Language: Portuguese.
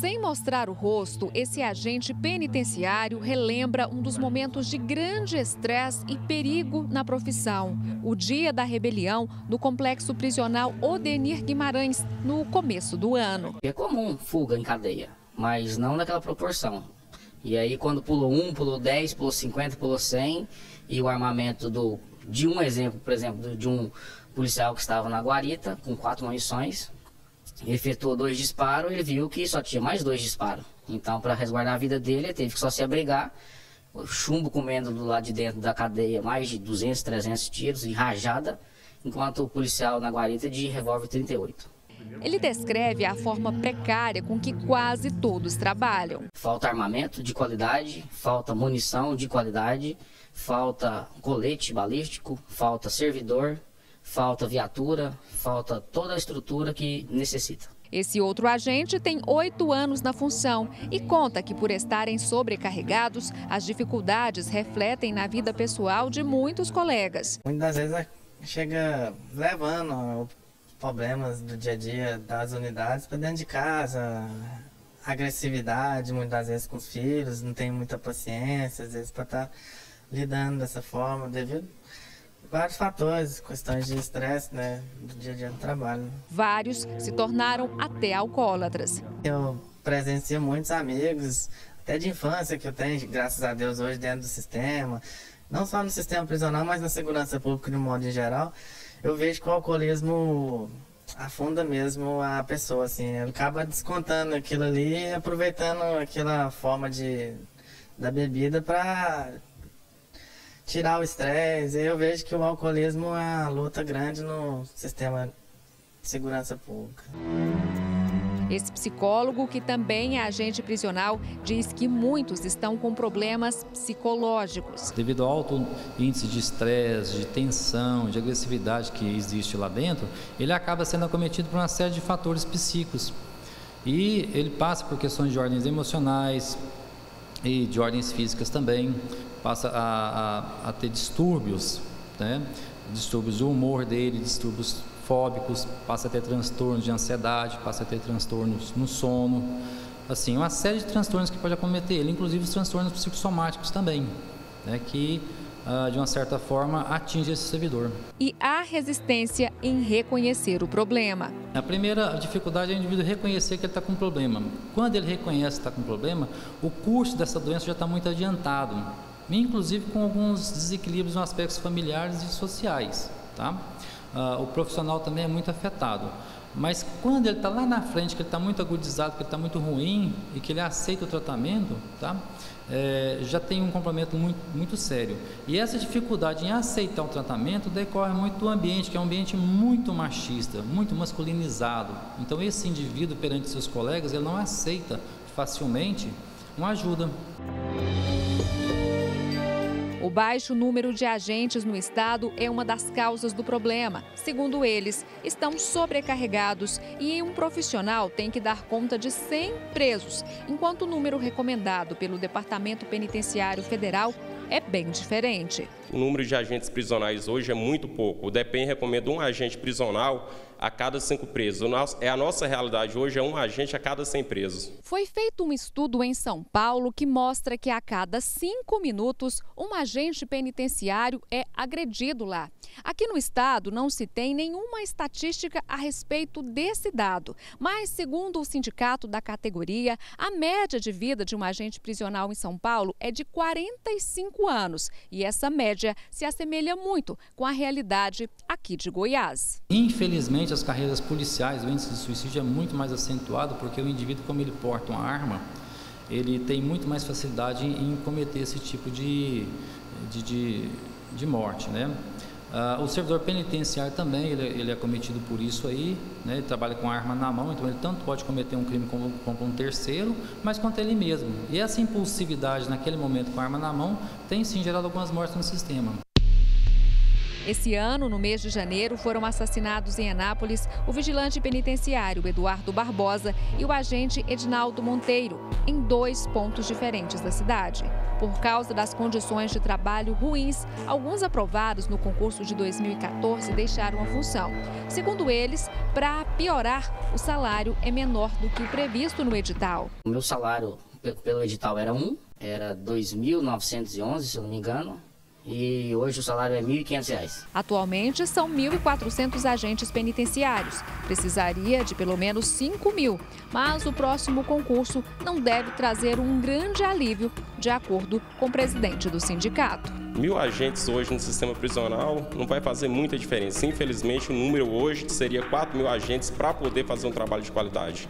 Sem mostrar o rosto, esse agente penitenciário relembra um dos momentos de grande estresse e perigo na profissão. O dia da rebelião do complexo prisional Odenir Guimarães, no começo do ano. É comum fuga em cadeia, mas não naquela proporção. E aí quando pulou 1, pulou 10, pulou 50, pulou 100, e o armamento de um policial que estava na guarita, com 4 munições, efetuou 2 disparos, ele viu que só tinha mais 2 disparos. Então, para resguardar a vida dele, ele teve que só se abrigar, o chumbo comendo do lado de dentro da cadeia, mais de 200, 300 tiros e rajada, enquanto o policial na guarita de revólver 38. Ele descreve a forma precária com que quase todos trabalham. Falta armamento de qualidade, falta munição de qualidade, falta colete balístico, falta servidor, falta viatura, falta toda a estrutura que necessita. Esse outro agente tem 8 anos na função e conta que, por estarem sobrecarregados, as dificuldades refletem na vida pessoal de muitos colegas. Muitas vezes chega levando problemas do dia a dia das unidades para dentro de casa, agressividade muitas vezes com os filhos, não tem muita paciência às vezes para estar lidando dessa forma devido vários fatores, questões de estresse, né, do dia a dia do trabalho. Vários se tornaram até alcoólatras. Eu presenciei muitos amigos, até de infância, que eu tenho, graças a Deus, hoje dentro do sistema, não só no sistema prisional, mas na segurança pública de um modo em geral. Eu vejo que o alcoolismo afunda mesmo a pessoa, assim, ele acaba descontando aquilo ali, aproveitando aquela forma da bebida para tirar o estresse. Eu vejo que o alcoolismo é uma luta grande no sistema de segurança pública. Esse psicólogo, que também é agente prisional, diz que muitos estão com problemas psicológicos. Devido ao alto índice de estresse, de tensão, de agressividade que existe lá dentro, ele acaba sendo acometido por uma série de fatores psíquicos. E ele passa por questões de ordens emocionais e de ordens físicas também, passa a ter distúrbios, né? Distúrbios do humor dele, distúrbios fóbicos, passa a ter transtornos de ansiedade, passa a ter transtornos no sono, assim, uma série de transtornos que pode acometer ele, inclusive os transtornos psicossomáticos também, né, que de uma certa forma atinge esse servidor. E há resistência em reconhecer o problema. A primeira dificuldade é o indivíduo reconhecer que ele está com um problema. Quando ele reconhece que está com um problema, o curso dessa doença já está muito adiantado, inclusive com alguns desequilíbrios nos aspectos familiares e sociais, tá? O profissional também é muito afetado, mas quando ele está lá na frente, que ele está muito agudizado, que ele está muito ruim e que ele aceita o tratamento, tá? Já tem um complemento muito, muito sério. E essa dificuldade em aceitar o tratamento decorre muito do ambiente, que é um ambiente muito machista, muito masculinizado. Então esse indivíduo perante seus colegas, ele não aceita facilmente uma ajuda. O baixo número de agentes no estado é uma das causas do problema. Segundo eles, estão sobrecarregados e um profissional tem que dar conta de 100 presos, enquanto o número recomendado pelo Departamento Penitenciário Federal é bem diferente. O número de agentes prisionais hoje é muito pouco. O DEPEN recomenda um agente prisional a cada 5 presos. A nossa realidade hoje é um agente a cada 100 presos. Foi feito um estudo em São Paulo que mostra que a cada 5 minutos um agente penitenciário é agredido lá. Aqui no estado não se tem nenhuma estatística a respeito desse dado, mas segundo o sindicato da categoria, a média de vida de um agente prisional em São Paulo é de 45 anos e essa média se assemelha muito com a realidade aqui de Goiás. Infelizmente, as carreiras policiais, o índice de suicídio é muito mais acentuado porque o indivíduo, como ele porta uma arma, ele tem muito mais facilidade em cometer esse tipo de morte, né? O servidor penitenciário também, ele é cometido por isso aí, né? Ele trabalha com a arma na mão, então ele tanto pode cometer um crime como um terceiro, mas quanto ele mesmo. E essa impulsividade naquele momento com a arma na mão tem sim gerado algumas mortes no sistema. Esse ano, no mês de janeiro, foram assassinados em Anápolis o vigilante penitenciário Eduardo Barbosa e o agente Edinaldo Monteiro, em 2 pontos diferentes da cidade. Por causa das condições de trabalho ruins, alguns aprovados no concurso de 2014 deixaram a função. Segundo eles, para piorar, o salário é menor do que o previsto no edital. O meu salário pelo edital era 2.911, se eu não me engano. E hoje o salário é R$ 1.500. Atualmente são 1.400 agentes penitenciários. Precisaria de pelo menos 5.000, mas o próximo concurso não deve trazer um grande alívio, de acordo com o presidente do sindicato. 1.000 agentes hoje no sistema prisional não vai fazer muita diferença. Infelizmente, o número hoje seria 4.000 agentes para poder fazer um trabalho de qualidade.